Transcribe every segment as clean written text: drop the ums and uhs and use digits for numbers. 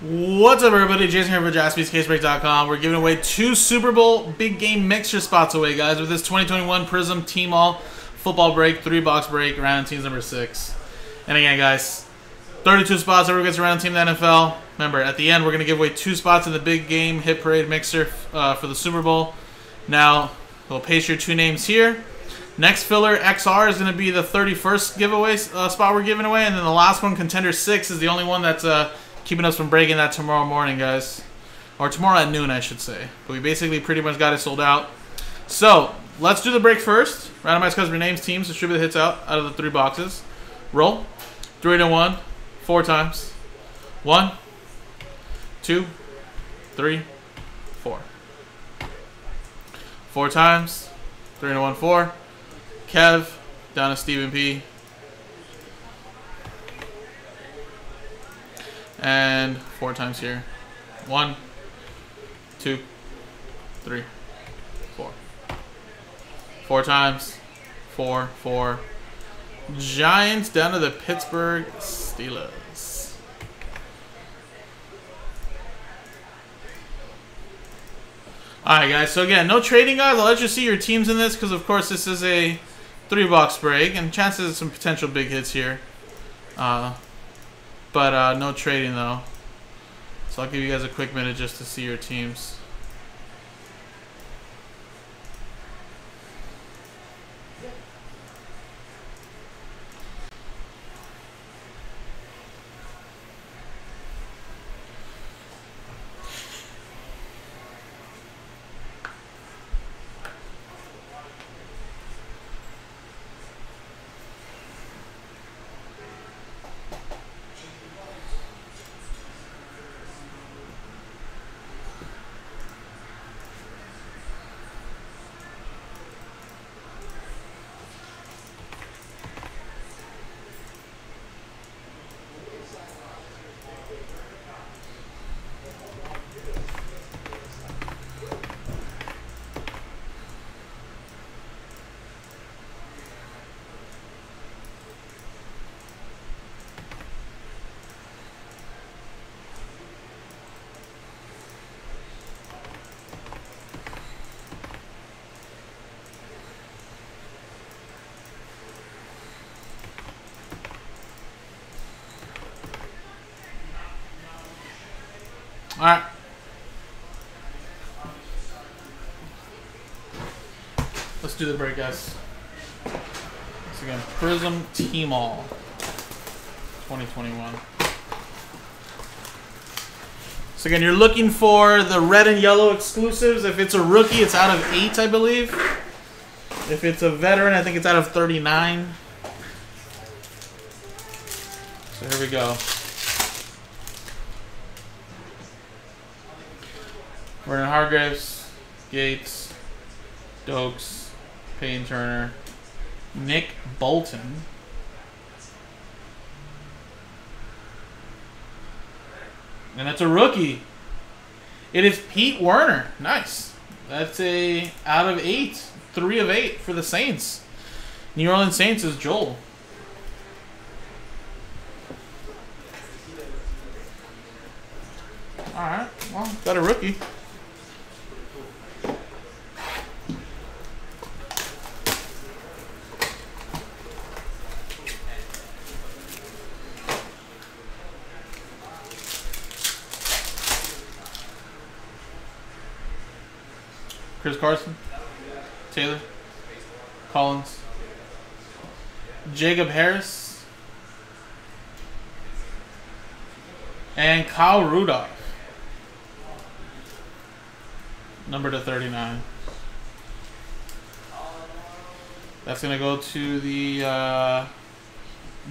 What's up, everybody? Jason here for JaspysCaseBreaks.com. We're giving away 2 Super Bowl big game mixture spots away, guys, with this 2021 Prism Team All Football break, 3-box break, round teams number 6. And again, guys, 32 spots. Everyone gets a round team in the NFL. Remember, at the end, we're going to give away 2 spots in the big game hit parade mixer for the Super Bowl. Now, we'll paste your 2 names here. Next filler, XR, is going to be the 31st giveaway spot we're giving away. And then the last one, Contender 6, is the only one that's keeping us from breaking that tomorrow morning, guys. Or tomorrow at noon, I should say. But we basically pretty much got it sold out. So, let's do the break first. Randomize customer names, teams, distribute the hits out of the 3 boxes. Roll. 3-1, 4 times. 1, 2, 3, 4. 4 times. 3-1, 4. Kev, down to Stephen P. And 4 times here. 1, 2, 3, 4. 4 times. 4, 4. Giants down to the Pittsburgh Steelers. Alright, guys. So, again, no trading, guys. I'll let you see your teams in this because, of course, this is a 3-box break. And chances of some potential big hits here. But no trading, though. So I'll give you guys a quick minute just to see your teams. All right. Let's do the break, guys. Once again, Prism Team All 2021. So again, you're looking for the red and yellow exclusives. If it's a rookie, it's out of 8, I believe. If it's a veteran, I think it's out of 39. So here we go. Vernon Hargraves, Gates, Dokes, Peyton Turner, Nick Bolton, and that's a rookie. It is Pete Werner. Nice. That's a out of 8, 3 of 8 for the Saints. New Orleans Saints is Joel. All right. Well, got a rookie. Chris Carson, Taylor, Collins, Jacob Harris, and Kyle Rudolph, number to 39. That's going to go to the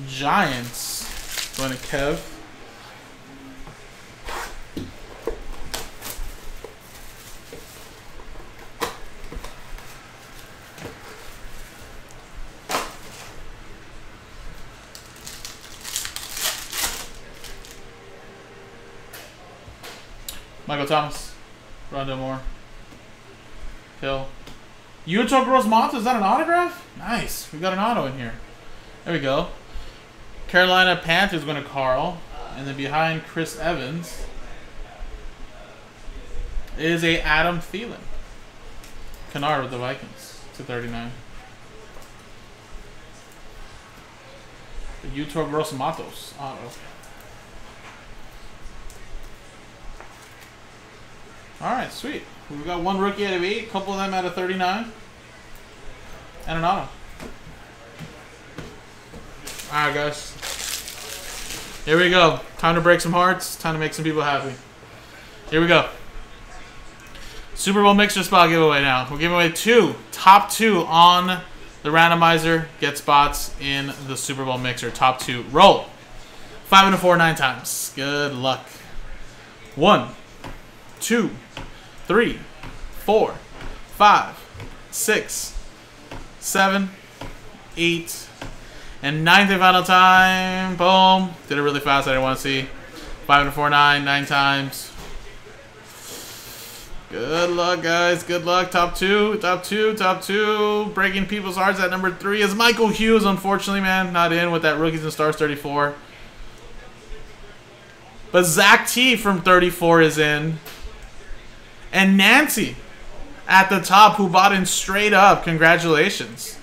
Giants. Going to Kev. Michael Thomas, Rondo Moore, Hill, Yuto Gross-Month, is that an autograph? Nice, we got an auto in here. There we go. Carolina Panthers going to Carl, and then behind Chris Evans. is a Adam Thielen. Kennard with the Vikings, 239. Yutor Gross Matos. Auto. Alright, sweet. We've got one rookie out of 8, a couple of them out of 39. And an auto. Alright, guys. Here we go. Time to break some hearts. Time to make some people happy. Here we go. Super Bowl mixer spot giveaway now. We're giving away two. Top two on the randomizer. Get spots in the Super Bowl mixer. Top two. Roll. 5 and a 4, 9 times. Good luck. 1, 2, 3, 4, 5, 6, 7, 8, and 9th and final time. Boom. Did it really fast. I didn't want to see. 5 and a 4, 9. 9 times. Good luck, guys. Good luck. Top two. Top two. Top two. Breaking people's hearts at number 3 is Michael Hughes. Unfortunately, man, not in with that Rookies and Stars 34. But Zach T from 34 is in. And Nancy at the top, who bought in straight up. Congratulations.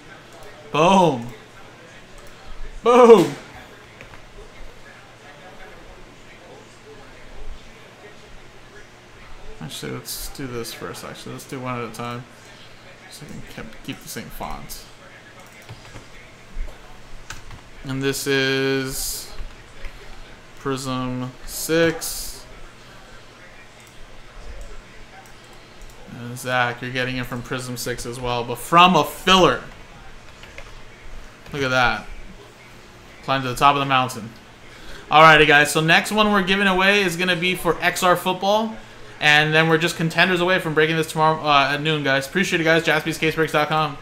Boom. Boom. Actually, let's do this first. Actually, let's do one at a time so I can keep the same font. And this is Prism 6. And Zach, you're getting it from Prism 6 as well, but from a filler. Look at that. Climb to the top of the mountain. Alrighty, guys. So next one we're giving away is going to be for XR Football. And then we're just contenders away from breaking this tomorrow at noon, guys. Appreciate it, guys. JaspysCaseBreaks.com.